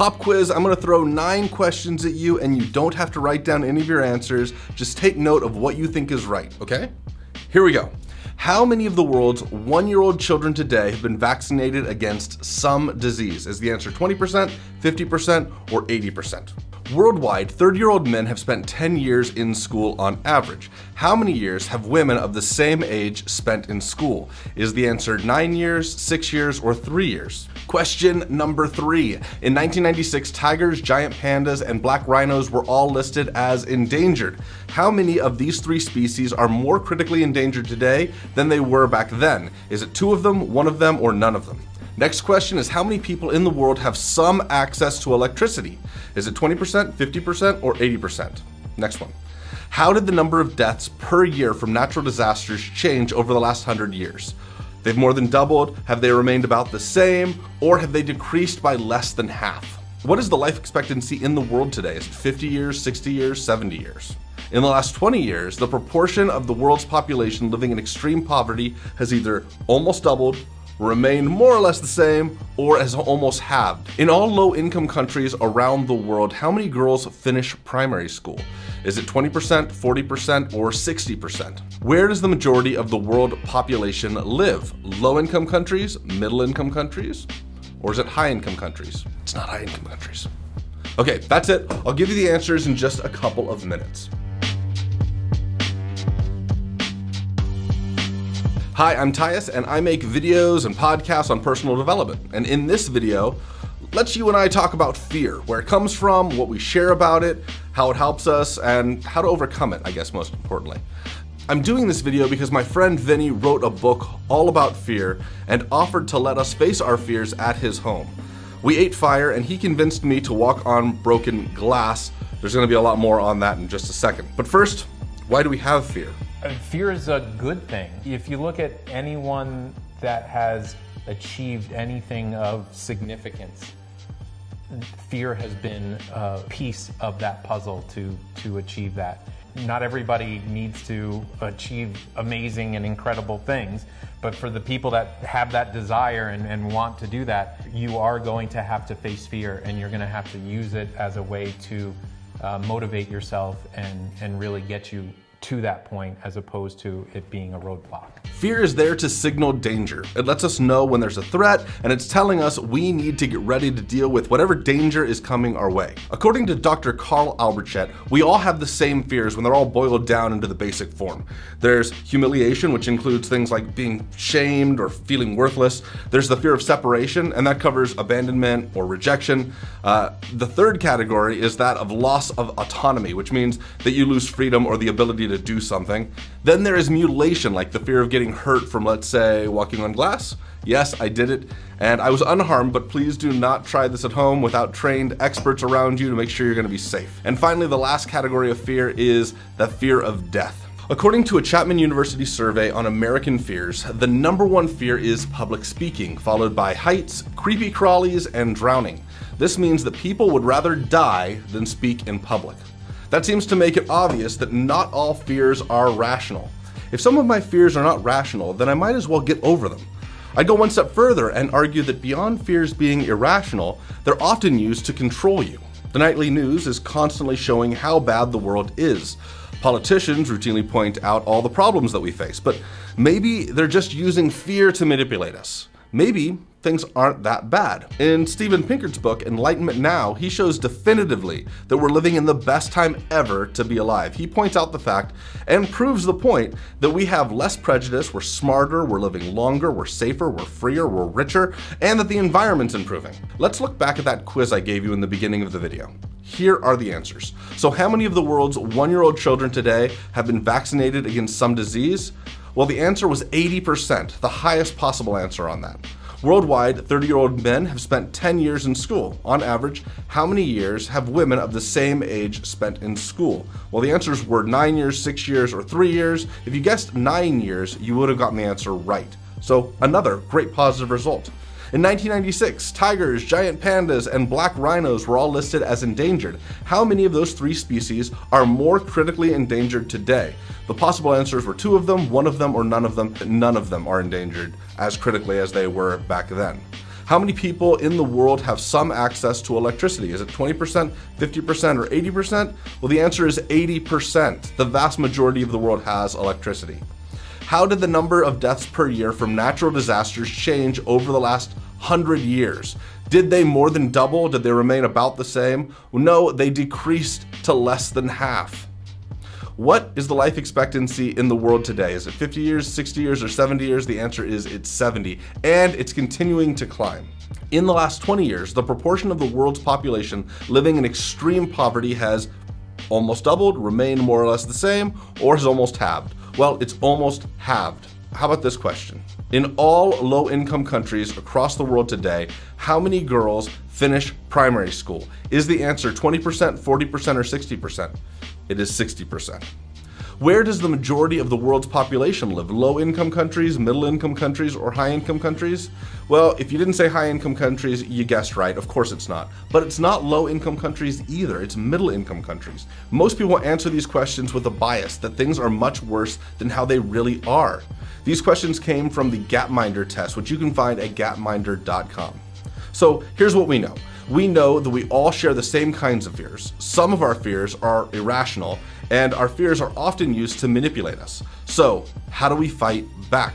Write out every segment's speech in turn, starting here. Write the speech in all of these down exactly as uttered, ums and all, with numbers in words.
Pop quiz, I'm gonna throw nine questions at you and you don't have to write down any of your answers. Just take note of what you think is right, okay? Here we go. How many of the world's one-year-old children today have been vaccinated against some disease? Is the answer twenty percent, fifty percent, or eighty percent? Worldwide, thirty-year-old men have spent ten years in school on average. How many years have women of the same age spent in school? Is the answer nine years, six years, or three years? Question number three. In nineteen ninety-six, tigers, giant pandas, and black rhinos were all listed as endangered. How many of these three species are more critically endangered today than they were back then? Is it two of them, one of them, or none of them? Next question is how many people in the world have some access to electricity? Is it twenty percent, fifty percent, or eighty percent? Next one. How did the number of deaths per year from natural disasters change over the last one hundred years? They've more than doubled, have they remained about the same, or have they decreased by less than half? What is the life expectancy in the world today? Is it fifty years, sixty years, seventy years? In the last twenty years, the proportion of the world's population living in extreme poverty has either almost doubled, remained more or less the same, or has almost halved. In all low-income countries around the world, how many girls finish primary school? Is it twenty percent, forty percent, or sixty percent? Where does the majority of the world population live? Low-income countries, middle-income countries, or is it high-income countries? It's not high-income countries. Okay, that's it. I'll give you the answers in just a couple of minutes. Hi, I'm Tyas, and I make videos and podcasts on personal development. And in this video, let's you and I talk about fear, where it comes from, what we share about it, how it helps us, and how to overcome it, I guess most importantly. I'm doing this video because my friend Vinny wrote a book all about fear and offered to let us face our fears at his home. We ate fire, and he convinced me to walk on broken glass. There's gonna be a lot more on that in just a second. But first, why do we have fear? Fear is a good thing. If you look at anyone that has achieved anything of significance, fear has been a piece of that puzzle to, to achieve that. Not everybody needs to achieve amazing and incredible things, but for the people that have that desire and, and want to do that, you are going to have to face fear, and you're gonna have to use it as a way to uh, motivate yourself and, and really get you to that point, as opposed to it being a roadblock. Fear is there to signal danger. It lets us know when there's a threat, and it's telling us we need to get ready to deal with whatever danger is coming our way. According to Doctor Carl Albrechet, we all have the same fears when they're all boiled down into the basic form. There's humiliation, which includes things like being shamed or feeling worthless. There's the fear of separation, and that covers abandonment or rejection. Uh, the third category is that of loss of autonomy, which means that you lose freedom or the ability to do something. Then there is mutilation, like the fear of getting hurt from, let's say, walking on glass. Yes, I did it, and I was unharmed, but please do not try this at home without trained experts around you to make sure you're gonna be safe. And finally, the last category of fear is the fear of death. According to a Chapman University survey on American fears, the number one fear is public speaking, followed by heights, creepy crawlies, and drowning. This means that people would rather die than speak in public. That seems to make it obvious that not all fears are rational. If some of my fears are not rational, then I might as well get over them. I go one step further and argue that beyond fears being irrational, they're often used to control you. The nightly news is constantly showing how bad the world is. Politicians routinely point out all the problems that we face, but maybe they're just using fear to manipulate us. Maybe things aren't that bad. In Steven Pinkert's book, Enlightenment Now, he shows definitively that we're living in the best time ever to be alive. He points out the fact and proves the point that we have less prejudice, we're smarter, we're living longer, we're safer, we're freer, we're richer, and that the environment's improving. Let's look back at that quiz I gave you in the beginning of the video. Here are the answers. So how many of the world's one-year-old children today have been vaccinated against some disease? Well, the answer was eighty percent, the highest possible answer on that. Worldwide, thirty-year-old men have spent ten years in school. On average, how many years have women of the same age spent in school? Well, the answers were nine years, six years, or three years. If you guessed nine years, you would have gotten the answer right. So another great positive result. In nineteen ninety-six, tigers, giant pandas, and black rhinos were all listed as endangered. How many of those three species are more critically endangered today? The possible answers were two of them, one of them, or none of them. None of them are endangered as critically as they were back then. How many people in the world have some access to electricity? Is it twenty percent, fifty percent, or eighty percent? Well, the answer is eighty percent. The vast majority of the world has electricity. How did the number of deaths per year from natural disasters change over the last hundred years? Did they more than double? Did they remain about the same? No, they decreased to less than half. What is the life expectancy in the world today? Is it fifty years, sixty years, or seventy years? The answer is it's seventy, and it's continuing to climb. In the last twenty years, the proportion of the world's population living in extreme poverty has almost doubled, remained more or less the same, or has almost halved. Well, it's almost halved. How about this question? In all low-income countries across the world today, how many girls finish primary school? Is the answer twenty percent, forty percent, or sixty percent? It is sixty percent. Where does the majority of the world's population live? Low-income countries, middle-income countries, or high-income countries? Well, if you didn't say high-income countries, you guessed right. Of course it's not. But it's not low-income countries either. It's middle-income countries. Most people answer these questions with a bias that things are much worse than how they really are. These questions came from the Gapminder test, which you can find at gapminder dot com. So here's what we know. We know that we all share the same kinds of fears. Some of our fears are irrational, and our fears are often used to manipulate us. So how do we fight back?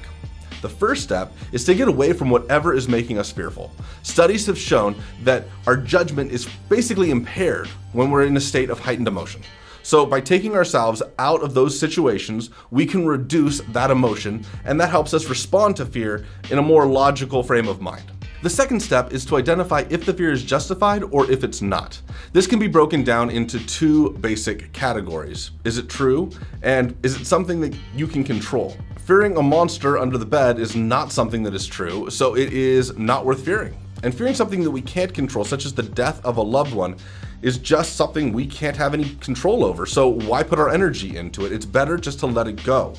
The first step is to get away from whatever is making us fearful. Studies have shown that our judgment is basically impaired when we're in a state of heightened emotion. So by taking ourselves out of those situations, we can reduce that emotion, and that helps us respond to fear in a more logical frame of mind. The second step is to identify if the fear is justified or if it's not. This can be broken down into two basic categories. Is it true? And is it something that you can control? Fearing a monster under the bed is not something that is true, so it is not worth fearing. And fearing something that we can't control, such as the death of a loved one, is just something we can't have any control over. So why put our energy into it? It's better just to let it go.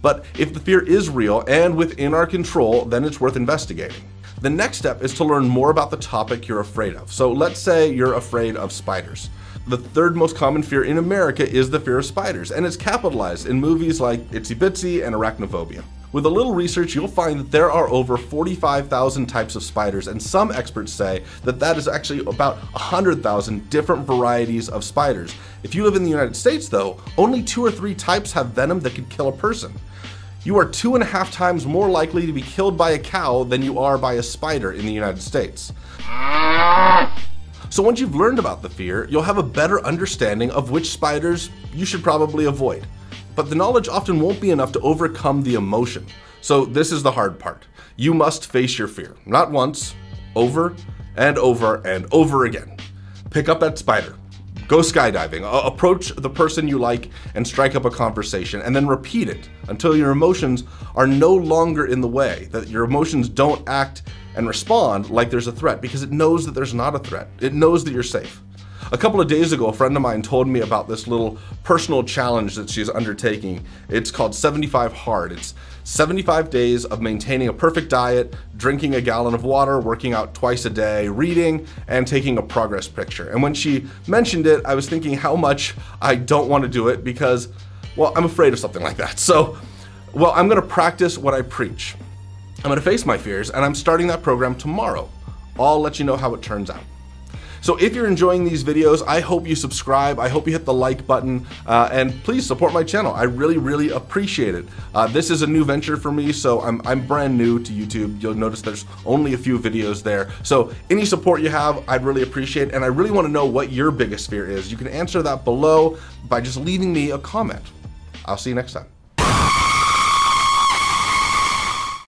But if the fear is real and within our control, then it's worth investigating. The next step is to learn more about the topic you're afraid of. So let's say you're afraid of spiders. The third most common fear in America is the fear of spiders, and it's capitalized in movies like Itsy Bitsy and Arachnophobia. With a little research, you'll find that there are over forty-five thousand types of spiders, and some experts say that that is actually about one hundred thousand different varieties of spiders. If you live in the United States, though, only two or three types have venom that could kill a person. You are two and a half times more likely to be killed by a cow than you are by a spider in the United States. So once you've learned about the fear, you'll have a better understanding of which spiders you should probably avoid. But the knowledge often won't be enough to overcome the emotion. So this is the hard part. You must face your fear, not once, over and over and over again. Pick up that spider, go skydiving, approach the person you like and strike up a conversation, and then repeat it until your emotions are no longer in the way, that your emotions don't act and respond like there's a threat, because it knows that there's not a threat. It knows that you're safe. A couple of days ago, a friend of mine told me about this little personal challenge that she's undertaking. It's called seventy-five hard. It's seventy-five days of maintaining a perfect diet, drinking a gallon of water, working out twice a day, reading, and taking a progress picture. And when she mentioned it, I was thinking how much I don't want to do it because, well, I'm afraid of something like that. So, well, I'm going to practice what I preach. I'm going to face my fears, and I'm starting that program tomorrow. I'll let you know how it turns out. So if you're enjoying these videos, I hope you subscribe, I hope you hit the like button, uh, and please support my channel. I really, really appreciate it. Uh, this is a new venture for me, so I'm, I'm brand new to YouTube. You'll notice there's only a few videos there. So any support you have, I'd really appreciate, and I really wanna know what your biggest fear is. You can answer that below by just leaving me a comment. I'll see you next time.